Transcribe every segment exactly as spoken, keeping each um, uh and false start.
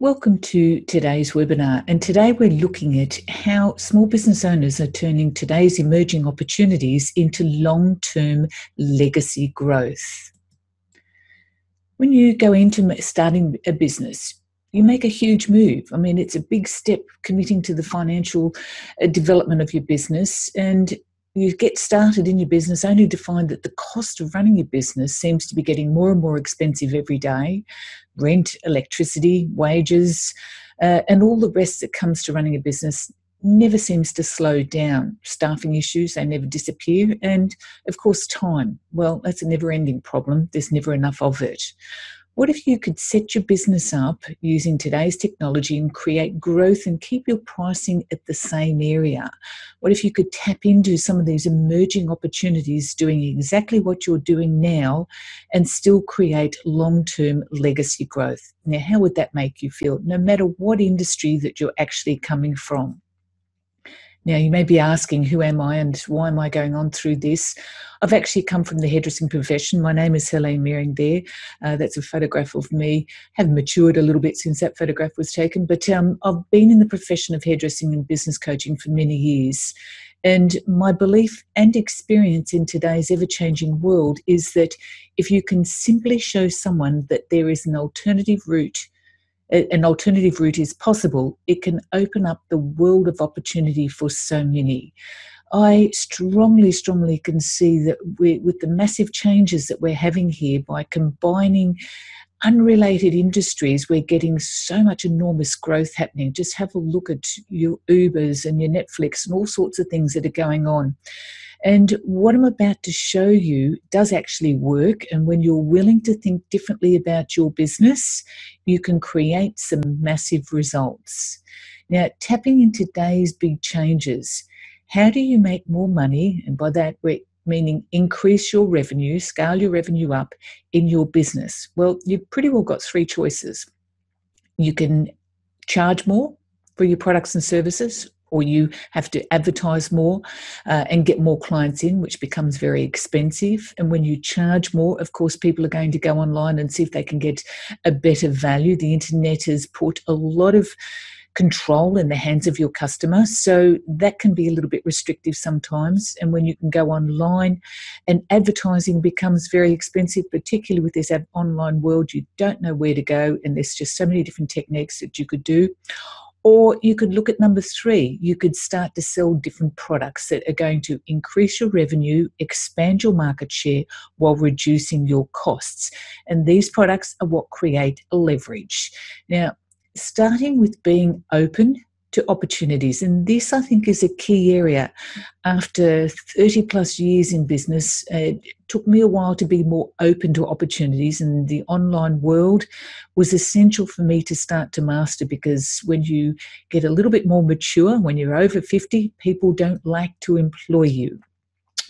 Welcome to today's webinar, and today we're looking at how small business owners are turning today's emerging opportunities into long-term legacy growth. When you go into starting a business, you make a huge move. I mean, it's a big step committing to the financial development of your business, and you get started in your business only to find that the cost of running your business seems to be getting more and more expensive every day. Rent, electricity, wages, uh, and all the rest that comes to running a business never seems to slow down. Staffing issues, they never disappear. And of course, time. Well, that's a never-ending problem. There's never enough of it. What if you could set your business up using today's technology and create growth and keep your pricing at the same area? What if you could tap into some of these emerging opportunities doing exactly what you're doing now and still create long-term legacy growth? Now, how would that make you feel, no matter what industry that you're actually coming from? Now, you may be asking, who am I and why am I going on through this? I've actually come from the hairdressing profession. My name is Helene Mearing there. Uh, that's a photograph of me. Have matured a little bit since that photograph was taken. But um, I've been in the profession of hairdressing and business coaching for many years. And my belief and experience in today's ever-changing world is that if you can simply show someone that there is an alternative route An alternative route is possible, it can open up the world of opportunity for so many. I strongly, strongly can see that we're, with the massive changes that we're having here, by combining unrelated industries, we're getting so much enormous growth happening. Just have a look at your Ubers and your Netflix and all sorts of things that are going on. And what I'm about to show you does actually work. And when you're willing to think differently about your business, you can create some massive results. Now, tapping into today's big changes, how do you make more money? And by that, we're meaning increase your revenue, scale your revenue up in your business. Well, you've pretty well got three choices. You can charge more for your products and services, or you have to advertise more uh, and get more clients in, which becomes very expensive. And when you charge more, of course, people are going to go online and see if they can get a better value. The internet has put a lot of control in the hands of your customer, so that can be a little bit restrictive sometimes. And when you can go online, and advertising becomes very expensive, particularly with this online world, you don't know where to go, and there's just so many different techniques that you could do. Or you could look at number three. You could start to sell different products that are going to increase your revenue, expand your market share while reducing your costs. And these products are what create leverage. Now, starting with being open to opportunities. And this, I think, is a key area. After thirty plus years in business, it took me a while to be more open to opportunities, and the online world was essential for me to start to master, because when you get a little bit more mature, when you're over fifty, people don't like to employ you.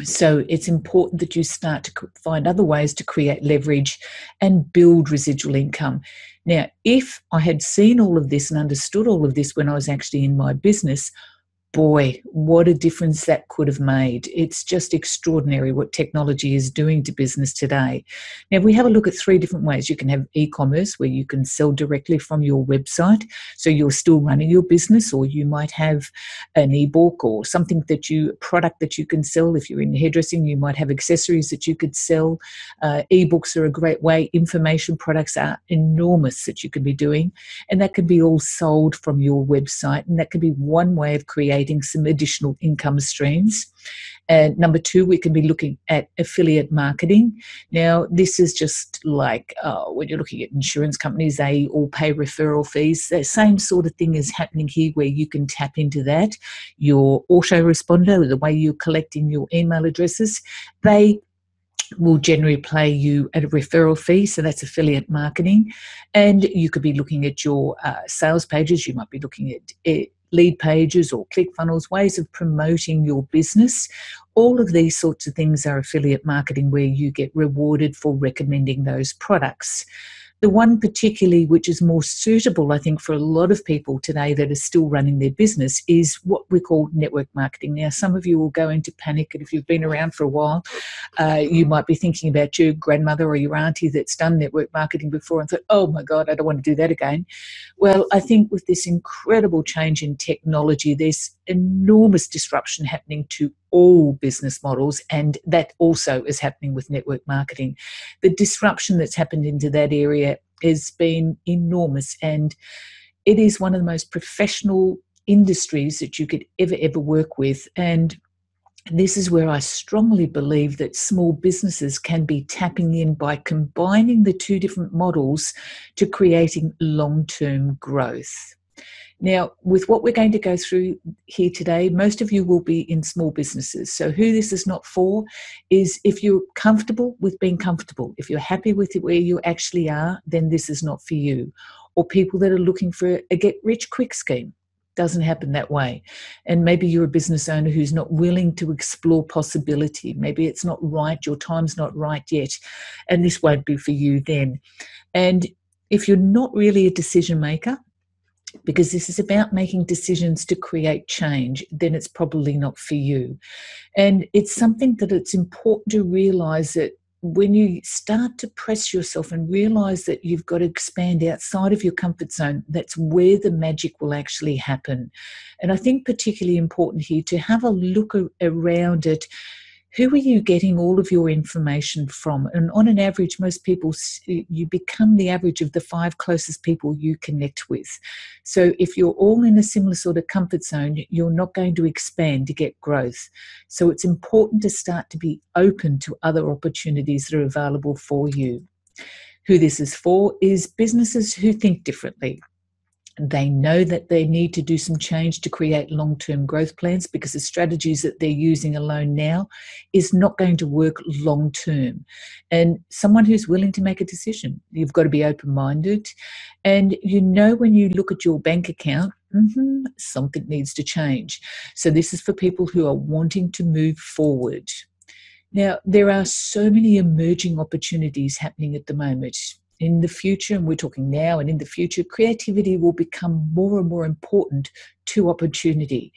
So it's important that you start to find other ways to create leverage and build residual income. Now, if I had seen all of this and understood all of this when I was actually in my business, boy, what a difference that could have made. It's just extraordinary what technology is doing to business today. Now, we have a look at three different ways. You can have e-commerce, where you can sell directly from your website, so you're still running your business, or you might have an e-book or something that you, product that you can sell. If you're in hairdressing, you might have accessories that you could sell. Uh, e-books are a great way. Information products are enormous that you could be doing, and that can be all sold from your website, and that could be one way of creating some additional income streams. And number two, we can be looking at affiliate marketing. Now, this is just like uh, when you're looking at insurance companies, they all pay referral fees. The same sort of thing is happening here, where you can tap into that. Your autoresponder, the way you're collecting your email addresses, they will generally pay you at a referral fee, so that's affiliate marketing. And you could be looking at your uh, sales pages. You might be looking at it, lead pages or click funnels, ways of promoting your business. All of these sorts of things are affiliate marketing, where you get rewarded for recommending those products. The one particularly which is more suitable, I think, for a lot of people today that are still running their business is what we call network marketing. Now, some of you will go into panic, and if you've been around for a while, uh, you might be thinking about your grandmother or your auntie that's done network marketing before and thought, oh my God, I don't want to do that again. Well, I think with this incredible change in technology, there's enormous disruption happening to all business models, and that also is happening with network marketing. The disruption that's happened into that area has been enormous, and it is one of the most professional industries that you could ever, ever work with. And this is where I strongly believe that small businesses can be tapping in by combining the two different models to creating long-term growth. Now, with what we're going to go through here today, most of you will be in small businesses. So who this is not for is if you're comfortable with being comfortable, if you're happy with it where you actually are, then this is not for you. Or people that are looking for a get-rich-quick scheme. Doesn't happen that way. And maybe you're a business owner who's not willing to explore possibility. Maybe it's not right, your time's not right yet, and this won't be for you then. And if you're not really a decision maker, because this is about making decisions to create change, then it's probably not for you. And it's something that it's important to realise that when you start to press yourself and realise that you've got to expand outside of your comfort zone, that's where the magic will actually happen. And I think particularly important here to have a look around it. Who are you getting all of your information from? And on an average, most people, you become the average of the five closest people you connect with. So if you're all in a similar sort of comfort zone, you're not going to expand to get growth. So it's important to start to be open to other opportunities that are available for you. Who this is for is businesses who think differently. They know that they need to do some change to create long-term growth plans, because the strategies that they're using alone now is not going to work long-term. And someone who's willing to make a decision, you've got to be open-minded. And you know when you look at your bank account, mm-hmm, something needs to change. So this is for people who are wanting to move forward. Now, there are so many emerging opportunities happening at the moment. In the future, and we're talking now and in the future, creativity will become more and more important to opportunity.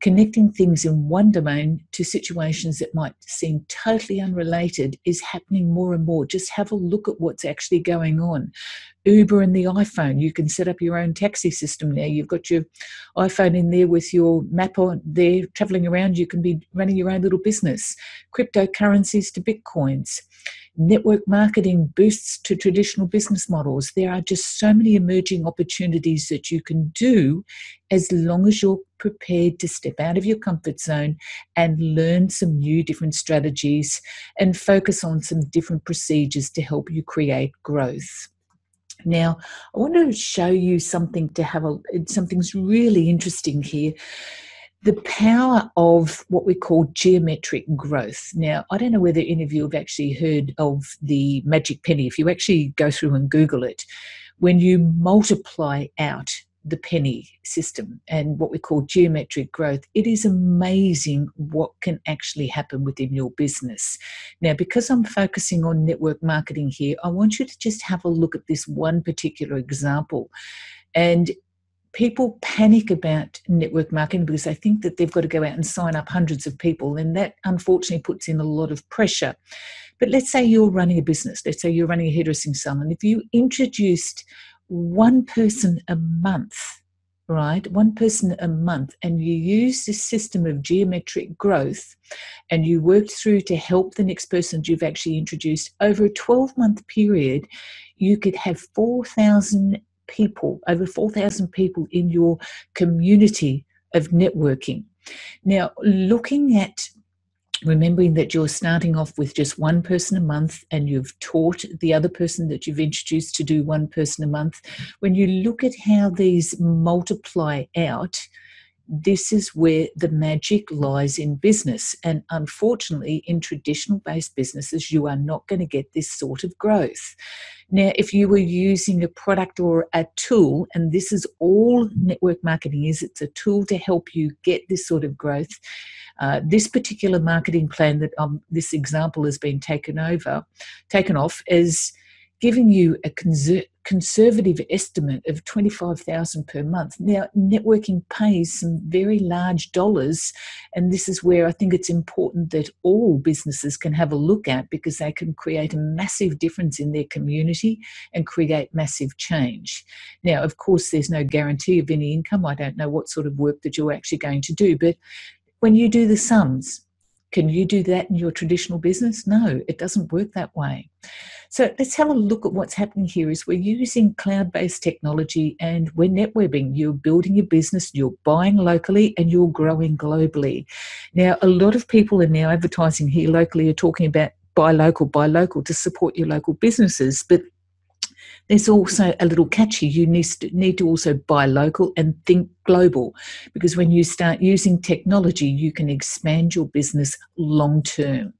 Connecting things in one domain to situations that might seem totally unrelated is happening more and more. Just have a look at what's actually going on. Uber and the iPhone, you can set up your own taxi system now. You've got your iPhone in there with your map on there, traveling around. You can be running your own little business. Cryptocurrencies to Bitcoins. Network marketing boosts to traditional business models. There are just so many emerging opportunities that you can do as long as you're prepared to step out of your comfort zone and learn some new different strategies and focus on some different procedures to help you create growth. Now, I want to show you something to have a, something's really interesting here. The power of what we call geometric growth. Now, I don't know whether any of you have actually heard of the magic penny. If you actually go through and Google it, when you multiply out the penny system and what we call geometric growth, it is amazing what can actually happen within your business. Now, because I'm focusing on network marketing here, I want you to just have a look at this one particular example. And people panic about network marketing because they think that they've got to go out and sign up hundreds of people, and that unfortunately puts in a lot of pressure. But let's say you're running a business. Let's say you're running a hairdressing salon. If you introduced one person a month, right, one person a month, and you use this system of geometric growth and you worked through to help the next person that you've actually introduced, over a twelve-month period, you could have four thousand people, over four thousand people in your community of networking. Now, looking at remembering that you're starting off with just one person a month and you've taught the other person that you've introduced to do one person a month, when you look at how these multiply out, this is where the magic lies in business. And unfortunately, in traditional-based businesses, you are not going to get this sort of growth. Now, if you were using a product or a tool, and this is all network marketing is, it's a tool to help you get this sort of growth. Uh, this particular marketing plan that um, this example has been taken over, taken off is giving you a conser- conservative estimate of twenty-five thousand dollars per month. Now, networking pays some very large dollars, and this is where I think it's important that all businesses can have a look at, because they can create a massive difference in their community and create massive change. Now, of course, there's no guarantee of any income. I don't know what sort of work that you're actually going to do, but when you do the sums, can you do that in your traditional business? No, it doesn't work that way. So let's have a look at what's happening here is we're using cloud-based technology and we're netwebbing. You're building your business, you're buying locally, and you're growing globally. Now, a lot of people are now advertising here locally are talking about buy local, buy local to support your local businesses, but there's also a little catch here. You need to also buy local and think global, because when you start using technology, you can expand your business long term.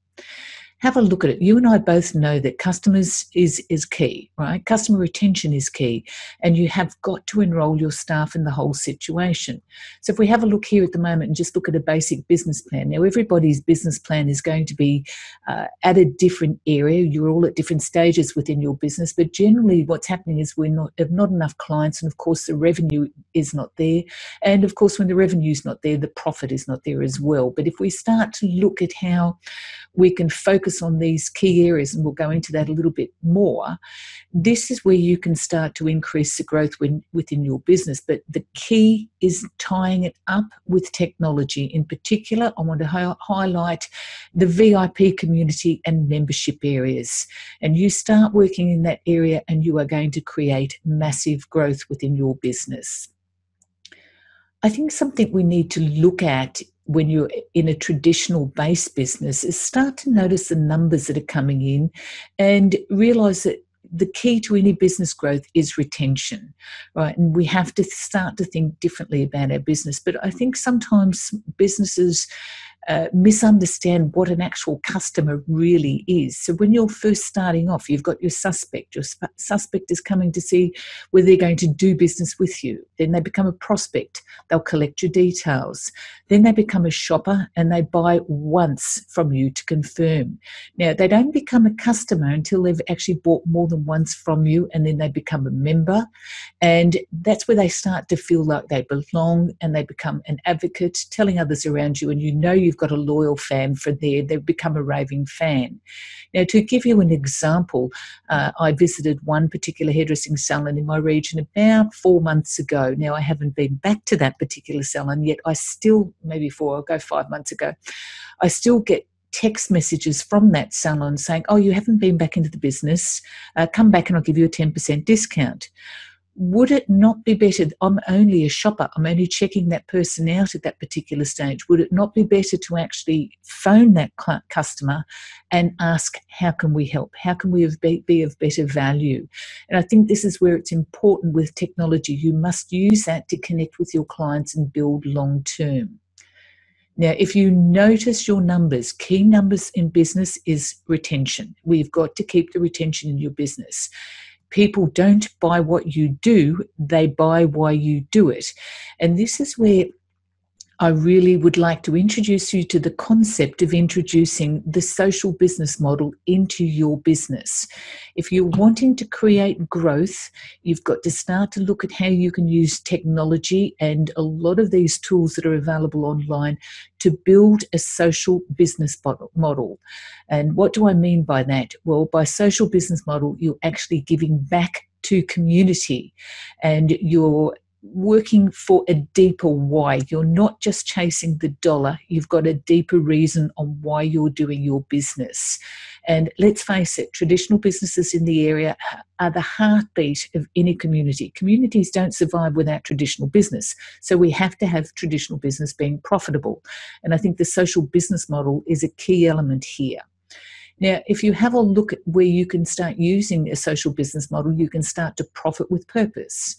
Have a look at it. You and I both know that customers is, is key, right? Customer retention is key, and you have got to enroll your staff in the whole situation. So if we have a look here at the moment and just look at a basic business plan. Now, everybody's business plan is going to be uh, at a different area. You're all at different stages within your business, but generally what's happening is we're not have not enough clients, and of course the revenue is not there. And of course, when the revenue is not there, the profit is not there as well. But if we start to look at how we can focus on these key areas, and we'll go into that a little bit more, this is where you can start to increase the growth within your business. But the key is tying it up with technology. In particular, I want to hi- highlight the V I P community and membership areas. And you start working in that area and you are going to create massive growth within your business. I think something we need to look at when you're in a traditional base business is start to notice the numbers that are coming in and realize that the key to any business growth is retention, right? And we have to start to think differently about our business. But I think sometimes businesses uh, misunderstand what an actual customer really is. So when you're first starting off, you've got your suspect. Your sp- suspect is coming to see whether they're going to do business with you. Then they become a prospect. They'll collect your details. Then they become a shopper and they buy once from you to confirm. Now, they don't become a customer until they've actually bought more than once from you, and then they become a member, and that's where they start to feel like they belong, and they become an advocate, telling others around you, and you know you've got a loyal fan from there. They become a raving fan. Now, to give you an example, uh, I visited one particular hairdressing salon in my region about four months ago. Now, I haven't been back to that particular salon yet. I still, maybe four, I'll go five months ago, I still get text messages from that salon saying, oh, you haven't been back into the business, uh, come back and I'll give you a ten percent discount. Would it not be better, I'm only a shopper, I'm only checking that person out at that particular stage, would it not be better to actually phone that customer and ask, how can we help? How can we be of better value? And I think this is where it's important with technology. You must use that to connect with your clients and build long term. Now, if you notice your numbers, key numbers in business is retention. We've got to keep the retention in your business. People don't buy what you do, they buy why you do it. And this is where I really would like to introduce you to the concept of introducing the social business model into your business. If you're wanting to create growth, you've got to start to look at how you can use technology and a lot of these tools that are available online to build a social business model. And what do I mean by that? Well, by social business model, you're actually giving back to community, and you're working for a deeper why. You're not just chasing the dollar, you've got a deeper reason on why you're doing your business. And let's face it, traditional businesses in the area are the heartbeat of any community. Communities don't survive without traditional business, so we have to have traditional business being profitable. And I think the social business model is a key element here. Now, if you have a look at where you can start using a social business model, you can start to profit with purpose.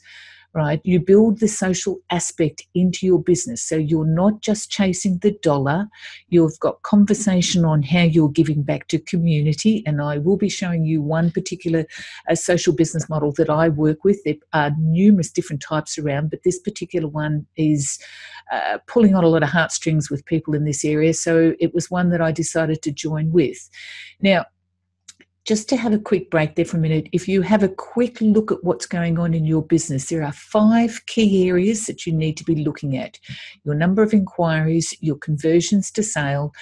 Right, you build the social aspect into your business. So you're not just chasing the dollar. You've got conversation on how you're giving back to community. And I will be showing you one particular uh, social business model that I work with. There are numerous different types around, but this particular one is uh, pulling on a lot of heartstrings with people in this area. So it was one that I decided to join with. Now, just to have a quick break there for a minute, if you have a quick look at what's going on in your business, there are five key areas that you need to be looking at. Your number of inquiries, your conversions to sale,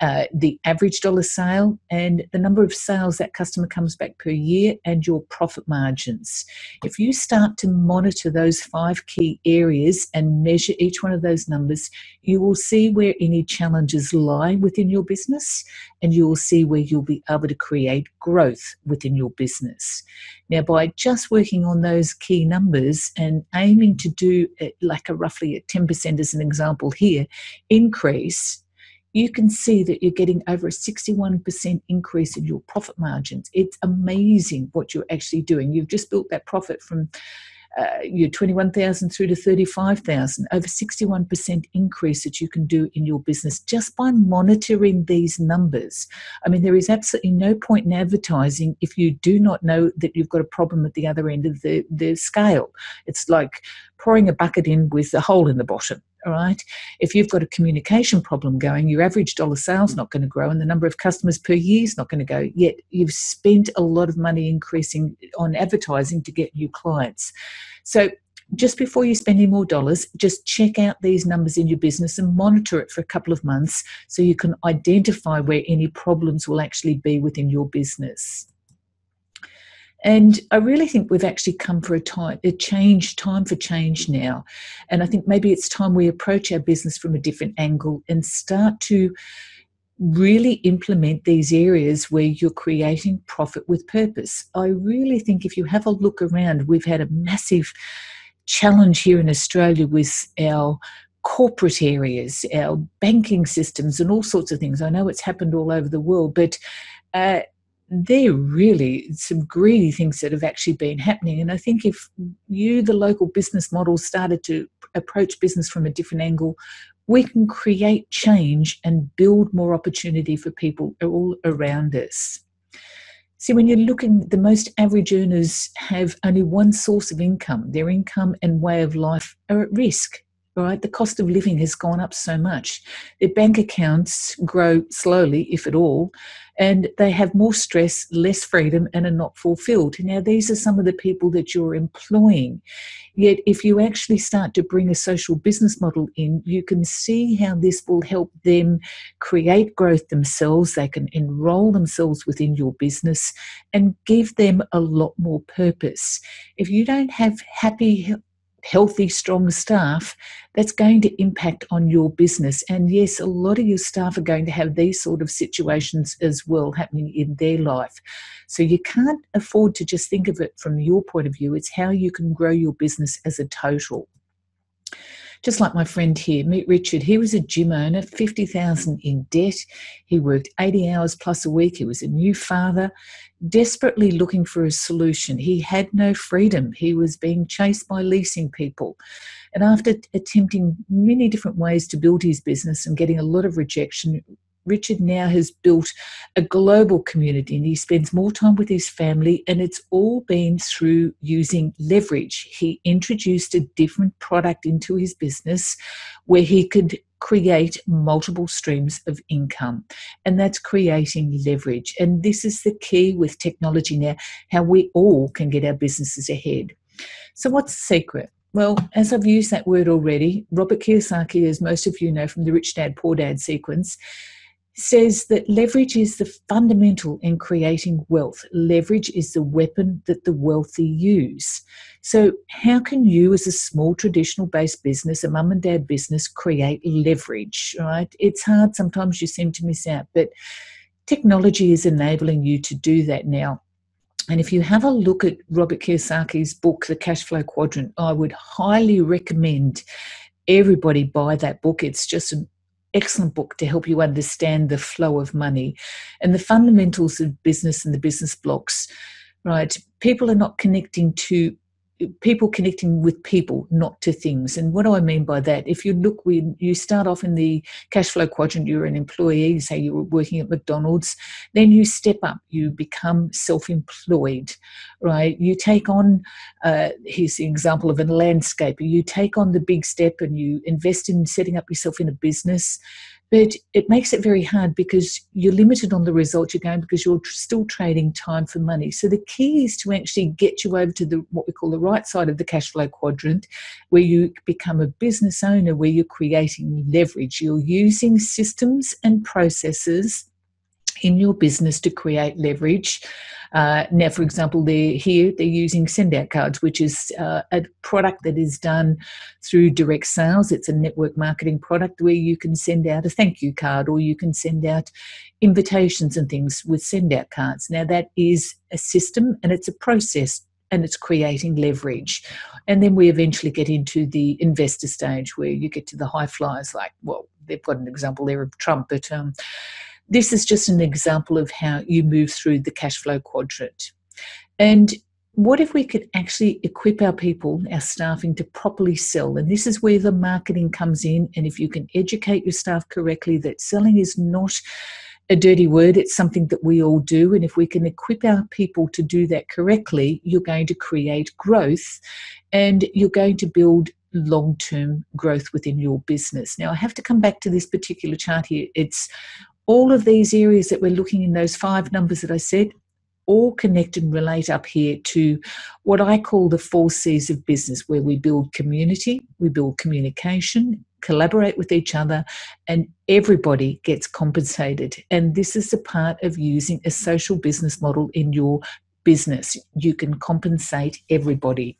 uh, the average dollar sale, and the number of sales that customer comes back per year, and your profit margins. If you start to monitor those five key areas and measure each one of those numbers, you will see where any challenges lie within your business, and you will see where you'll be able to create growth within your business. Now, by just working on those key numbers and aiming to do it like a roughly a ten percent as an example here, increase, you can see that you're getting over a sixty-one percent increase in your profit margins. It's amazing what you're actually doing. You've just built that profit from Uh, your twenty-one thousand through to thirty-five thousand, over sixty-one percent increase that you can do in your business just by monitoring these numbers. I mean, there is absolutely no point in advertising if you do not know that you've got a problem at the other end of the, the scale. It's like pouring a bucket in with a hole in the bottom. All right. If you've got a communication problem going, your average dollar sale is not going to grow and the number of customers per year is not going to go. Yet you've spent a lot of money increasing on advertising to get new clients. So just before you spend any more dollars, just check out these numbers in your business and monitor it for a couple of months so you can identify where any problems will actually be within your business. And I really think we've actually come for a time, a change, time for change now. And I think maybe it's time we approach our business from a different angle and start to really implement these areas where you're creating profit with purpose. I really think if you have a look around, we've had a massive challenge here in Australia with our corporate areas, our banking systems and all sorts of things. I know it's happened all over the world, but uh, they're really some greedy things that have actually been happening. And I think if you, the local business model, started to approach business from a different angle, we can create change and build more opportunity for people all around us. See, when you're looking, the most average earners have only one source of income. Their income and way of life are at risk. Right? The cost of living has gone up so much. Their bank accounts grow slowly, if at all, and they have more stress, less freedom, and are not fulfilled. Now, these are some of the people that you're employing. Yet, if you actually start to bring a social business model in, you can see how this will help them create growth themselves. They can enroll themselves within your business and give them a lot more purpose. If you don't have happy, healthy, strong staff, that's going to impact on your business. And yes, a lot of your staff are going to have these sort of situations as well happening in their life. So you can't afford to just think of it from your point of view. It's how you can grow your business as a total. Just like my friend here, meet Richard. He was a gym owner, fifty thousand dollars in debt. He worked eighty hours plus a week. He was a new father, desperately looking for a solution. He had no freedom. He was being chased by leasing people. And after attempting many different ways to build his business and getting a lot of rejection, Richard now has built a global community and he spends more time with his family, and it's all been through using leverage. He introduced a different product into his business where he could create multiple streams of income, and that's creating leverage. And this is the key with technology now, how we all can get our businesses ahead. So what's the secret? Well, as I've used that word already, Robert Kiyosaki, as most of you know from the Rich Dad Poor Dad sequence, says that leverage is the fundamental in creating wealth. Leverage is the weapon that the wealthy use. So how can you, as a small traditional-based business, a mum and dad business, create leverage, right? It's hard. Sometimes you seem to miss out, but technology is enabling you to do that now. And if you have a look at Robert Kiyosaki's book, The Cash Flow Quadrant, I would highly recommend everybody buy that book. It's just an excellent book to help you understand the flow of money and the fundamentals of business and the business blocks, right? People are not connecting to people, connecting with people, not to things. And what do I mean by that? If you look, when you start off in the cash flow quadrant, you're an employee, say you were working at McDonald's, then you step up, you become self-employed, right? You take on, uh, here's the example of a landscaper, you take on the big step and you invest in setting up yourself in a business. But it makes it very hard because you're limited on the results you're going because you're still trading time for money. So the key is to actually get you over to the what we call the right side of the cash flow quadrant, where you become a business owner, where you're creating leverage. You're using systems and processes in your business to create leverage. Uh, now, for example, they're here, they're using Send Out Cards, which is uh, a product that is done through direct sales. It's a network marketing product where you can send out a thank you card, or you can send out invitations and things with Send Out Cards. Now, that is a system and it's a process, and it's creating leverage. And then we eventually get into the investor stage, where you get to the high flyers, like, well, they've got an example there of Trump, but... Um, This is just an example of how you move through the cash flow quadrant. And what if we could actually equip our people, our staffing, to properly sell? And this is where the marketing comes in. And if you can educate your staff correctly that selling is not a dirty word, it's something that we all do. And if we can equip our people to do that correctly, you're going to create growth, and you're going to build long-term growth within your business. Now, I have to come back to this particular chart here. It's all of these areas that we're looking in, those five numbers that I said, all connect and relate up here to what I call the four C's of business, where we build community, we build communication, collaborate with each other, and everybody gets compensated. And this is the part of using a social business model in your business. You can compensate everybody.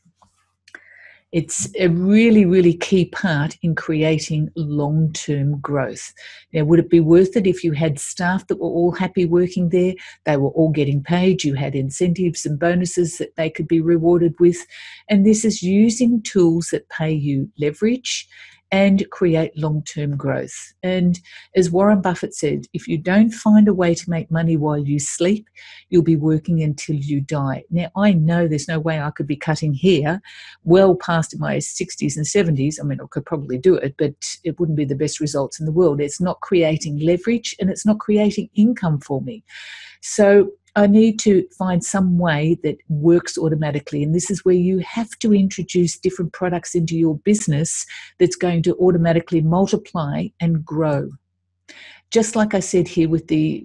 It's a really, really key part in creating long-term growth. Now, would it be worth it if you had staff that were all happy working there? They were all getting paid. You had incentives and bonuses that they could be rewarded with. And this is using tools that pay you leverage and create long-term growth. And as Warren Buffett said, if you don't find a way to make money while you sleep, you'll be working until you die. Now, I know there's no way I could be cutting hair well past my sixties and seventies. I mean, I could probably do it, but it wouldn't be the best results in the world. It's not creating leverage, and it's not creating income for me. So I need to find some way that works automatically. And this is where you have to introduce different products into your business that's going to automatically multiply and grow. Just like I said here with the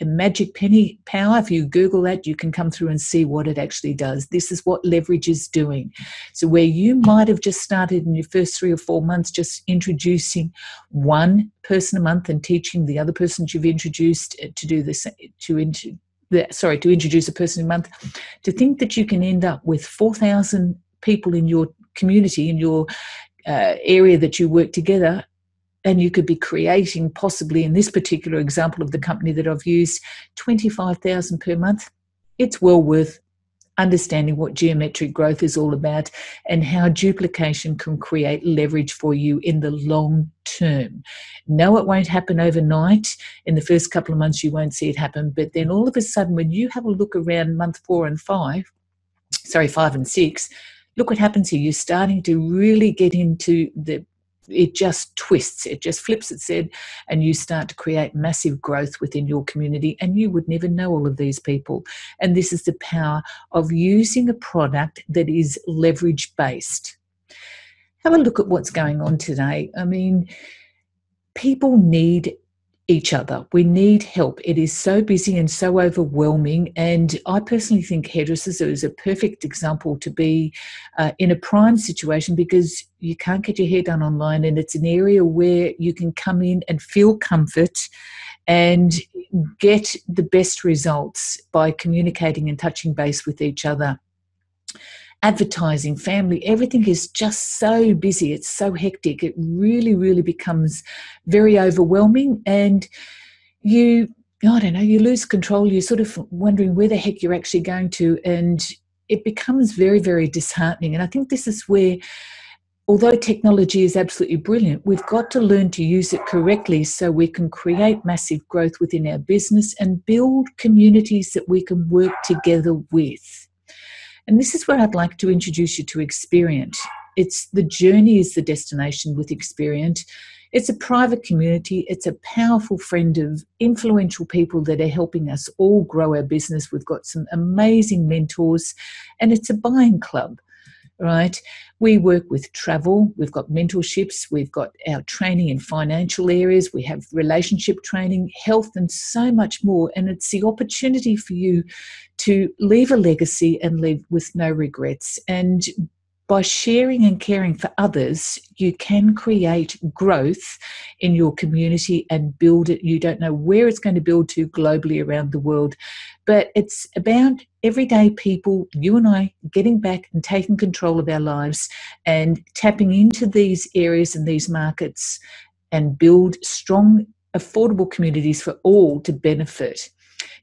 magic penny power, if you Google that, you can come through and see what it actually does. This is what leverage is doing. So where you might have just started in your first three or four months just introducing one person a month and teaching the other person you've introduced to do this, to introduce, The, sorry, to introduce a person a month, to think that you can end up with four thousand people in your community, in your uh, area that you work together, and you could be creating possibly, in this particular example of the company that I've used, twenty-five thousand per month. It's well worth understanding what geometric growth is all about and how duplication can create leverage for you in the long term. No, it won't happen overnight. In the first couple of months, you won't see it happen. But then all of a sudden, when you have a look around month four and five, sorry, five and six, look what happens here. You're starting to really get into the, it just twists, it just flips its head, and you start to create massive growth within your community, and you would never know all of these people. And this is the power of using a product that is leverage based. Have a look at what's going on today. I mean, people need each other. We need help. It is so busy and so overwhelming. And I personally think hairdressers is a perfect example to be uh, in a prime situation, because you can't get your hair done online, and it's an area where you can come in and feel comfort and get the best results by communicating and touching base with each other. Advertising, family, everything is just so busy. It's so hectic. It really, really becomes very overwhelming, and you, I don't know, you lose control. You're sort of wondering where the heck you're actually going to, and it becomes very, very disheartening. And I think this is where, although technology is absolutely brilliant, we've got to learn to use it correctly so we can create massive growth within our business and build communities that we can work together with. And this is where I'd like to introduce you to Experient. It's the journey is the destination with Experient. It's a private community. It's a powerful friend of influential people that are helping us all grow our business. We've got some amazing mentors, and it's a buying club. right? We work with travel. We've got mentorships. We've got our training in financial areas. We have relationship training, health, and so much more. And it's the opportunity for you to leave a legacy and live with no regrets. And by sharing and caring for others, you can create growth in your community and build it. You don't know where it's going to build to globally around the world, but it's about everyday people, you and I, getting back and taking control of our lives and tapping into these areas and these markets and build strong, affordable communities for all to benefit.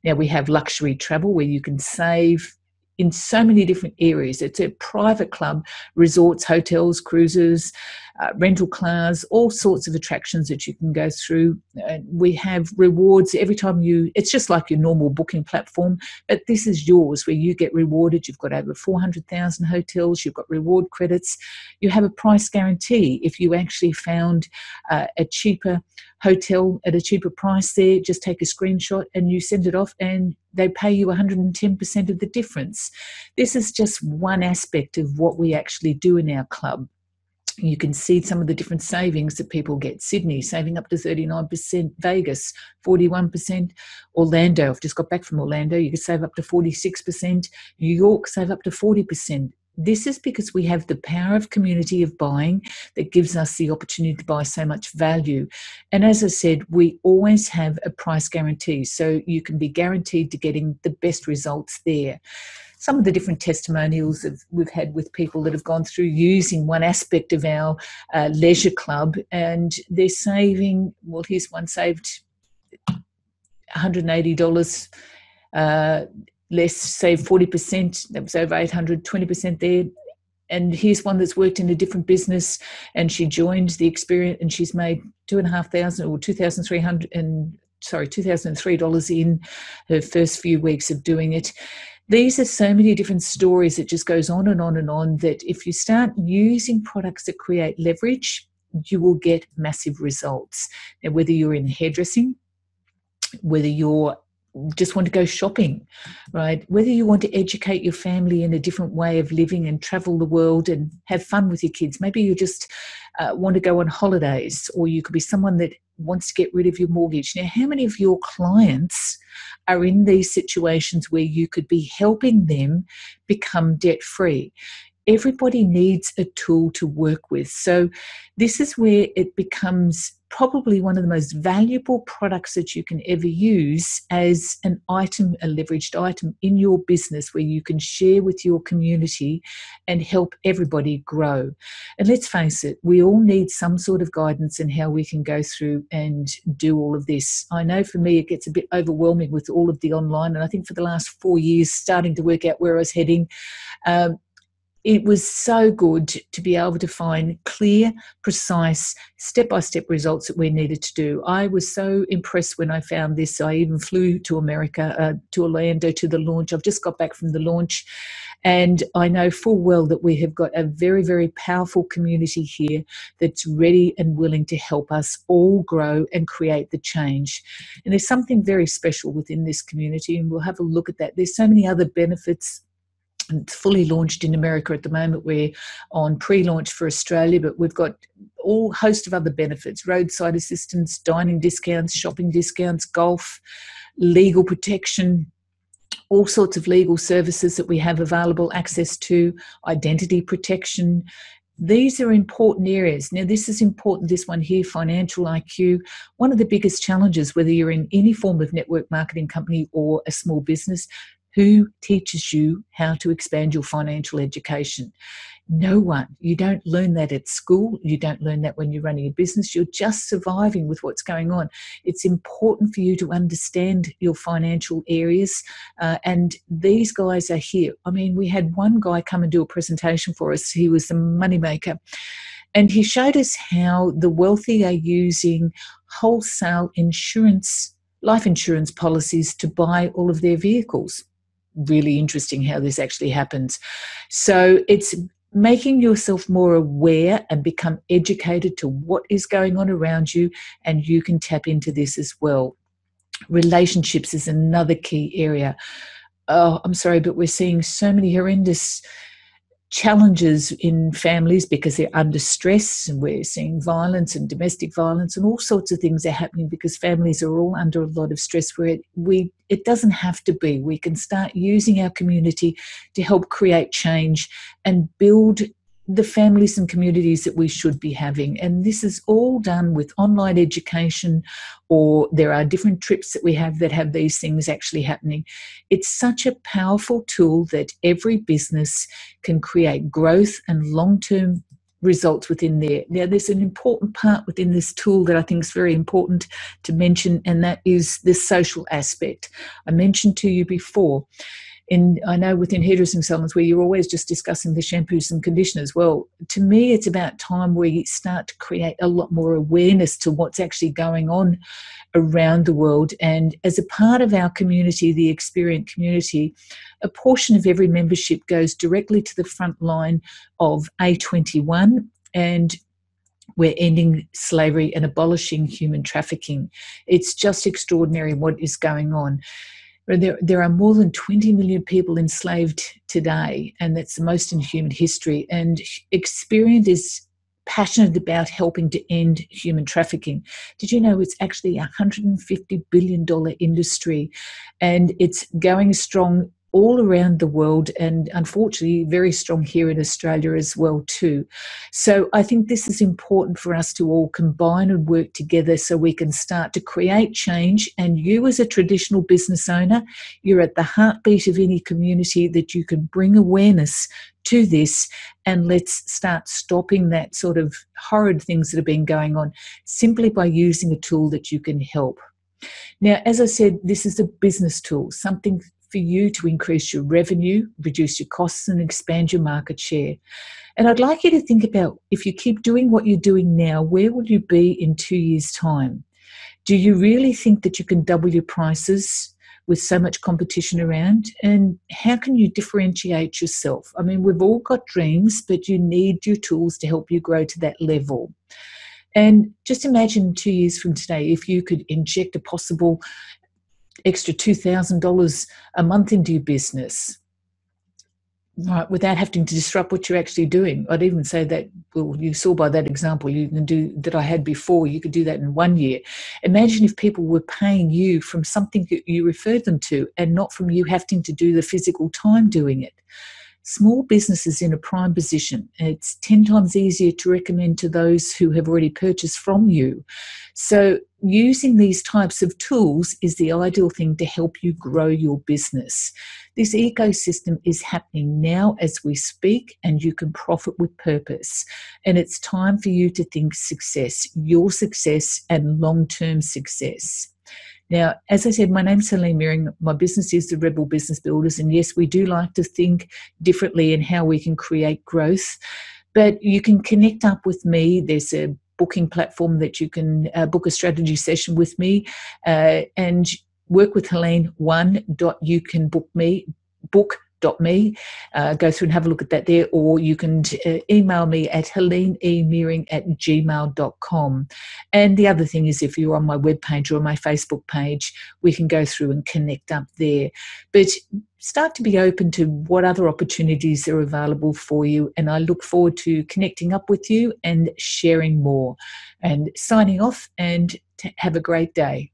Now, we have luxury travel where you can save in so many different areas. It's a private club, resorts, hotels, cruises, uh, rental cars, all sorts of attractions that you can go through. And we have rewards every time you, it's just like your normal booking platform, but this is yours where you get rewarded. You've got over four hundred thousand hotels, you've got reward credits. You have a price guarantee. If you actually found uh, a cheaper hotel at a cheaper price there, just take a screenshot and you send it off and they pay you one hundred ten percent of the difference. This is just one aspect of what we actually do in our club. You can see some of the different savings that people get. Sydney, saving up to thirty-nine percent. Vegas, forty-one percent. Orlando, I've just got back from Orlando, you can save up to forty-six percent. New York, save up to forty percent. This is because we have the power of community of buying that gives us the opportunity to buy so much value. And as I said, we always have a price guarantee, so you can be guaranteed to getting the best results there. Some of the different testimonials that we've had with people that have gone through using one aspect of our uh, leisure club, and they're saving, well, here's one saved one hundred eighty dollars uh, less, save forty percent, that was over eight hundred, twenty percent there. And here's one that's worked in a different business and she joined the Experient and she's made two and a half thousand or two thousand three hundred and sorry, two thousand and three dollars in her first few weeks of doing it. These are so many different stories. It just goes on and on and on, that if you start using products that create leverage, you will get massive results. Now, whether you're in hairdressing, whether you're just want to go shopping, right? Whether you want to educate your family in a different way of living and travel the world and have fun with your kids. Maybe you just uh, want to go on holidays, or you could be someone that wants to get rid of your mortgage. Now, how many of your clients are in these situations where you could be helping them become debt-free? Everybody needs a tool to work with. So this is where it becomes probably one of the most valuable products that you can ever use as an item, a leveraged item in your business, where you can share with your community and help everybody grow. And let's face it, we all need some sort of guidance in how we can go through and do all of this. I know for me, it gets a bit overwhelming with all of the online. And I think for the last four years, starting to work out where I was heading, um, it was so good to be able to find clear, precise, step-by-step results that we needed to do. I was so impressed when I found this. I even flew to America, uh, to Orlando, to the launch. I've just got back from the launch, and I know full well that we have got a very, very powerful community here that's ready and willing to help us all grow and create the change. And there's something very special within this community, and we'll have a look at that. There's so many other benefits. It's fully launched in America at the moment. We're on pre-launch for Australia, but we've got all host of other benefits: roadside assistance, dining discounts, shopping discounts, golf, legal protection, all sorts of legal services that we have available access to, identity protection. These are important areas. Now, this is important, this one here, financial I Q. One of the biggest challenges, whether you're in any form of network marketing company or a small business, who teaches you how to expand your financial education? No one. You don't learn that at school. You don't learn that when you're running a business. You're just surviving with what's going on. It's important for you to understand your financial areas. Uh, and these guys are here. I mean, we had one guy come and do a presentation for us. He was the moneymaker. And he showed us how the wealthy are using wholesale insurance, life insurance policies to buy all of their vehicles. Really interesting how this actually happens. So it's making yourself more aware and become educated to what is going on around you, and you can tap into this as well. Relationships is another key area. Oh, I'm sorry, but we're seeing so many horrendous challenges in families because they're under stress, and we're seeing violence and domestic violence and all sorts of things are happening because families are all under a lot of stress, where it, we, it doesn't have to be. We can start using our community to help create change and build the families and communities that we should be having. And this is all done with online education, or there are different trips that we have that have these things actually happening. It's such a powerful tool that every business can create growth and long-term results within there. Now, there's an important part within this tool that I think is very important to mention, and that is the social aspect. I mentioned to you before, and I know within hairdressing salons where you're always just discussing the shampoos and conditioners. Well, to me, it's about time we start to create a lot more awareness to what's actually going on around the world. And as a part of our community, the Experient community, a portion of every membership goes directly to the front line of A twenty-one, and we're ending slavery and abolishing human trafficking. It's just extraordinary what is going on. There, there are more than twenty million people enslaved today, and that's the most in human history. And Experient is passionate about helping to end human trafficking. Did you know it's actually a one hundred fifty billion dollars industry, and it's going strong all around the world, and unfortunately very strong here in Australia as well too. So I think this is important for us to all combine and work together so we can start to create change. And you, as a traditional business owner, you're at the heartbeat of any community that you can bring awareness to this, and let's start stopping that sort of horrid things that have been going on simply by using a tool that you can help. Now, as I said, this is a business tool, something for you to increase your revenue, reduce your costs, and expand your market share. And I'd like you to think about, if you keep doing what you're doing now, where will you be in two years' time? Do you really think that you can double your prices with so much competition around? And how can you differentiate yourself? I mean, we've all got dreams, but you need your tools to help you grow to that level. And just imagine two years from today, if you could inject a possible extra two thousand dollars a month into your business, right, without having to disrupt what you're actually doing. I'd even say that, well, you saw by that example you can do that I had before, you could do that in one year. Imagine if people were paying you from something that you referred them to, and not from you having to do the physical time doing it. Small businesses in a prime position. It's ten times easier to recommend to those who have already purchased from you. So using these types of tools is the ideal thing to help you grow your business. This ecosystem is happening now as we speak, and you can profit with purpose. And it's time for you to think success, your success and long-term success. Now, as I said, my name's Helene Mearing. My business is the Rebel Business Builders. And yes, we do like to think differently in how we can create growth. But you can connect up with me. There's a booking platform that you can uh, book a strategy session with me. Uh, and work with Helene one dot you can book me, book. Dot me, uh, go through and have a look at that there, or you can uh, email me at helene e mearing at gmail dot com. And the other thing is, if you're on my webpage or on my Facebook page, we can go through and connect up there. But start to be open to what other opportunities are available for you, and I look forward to connecting up with you and sharing more. And signing off, and have a great day.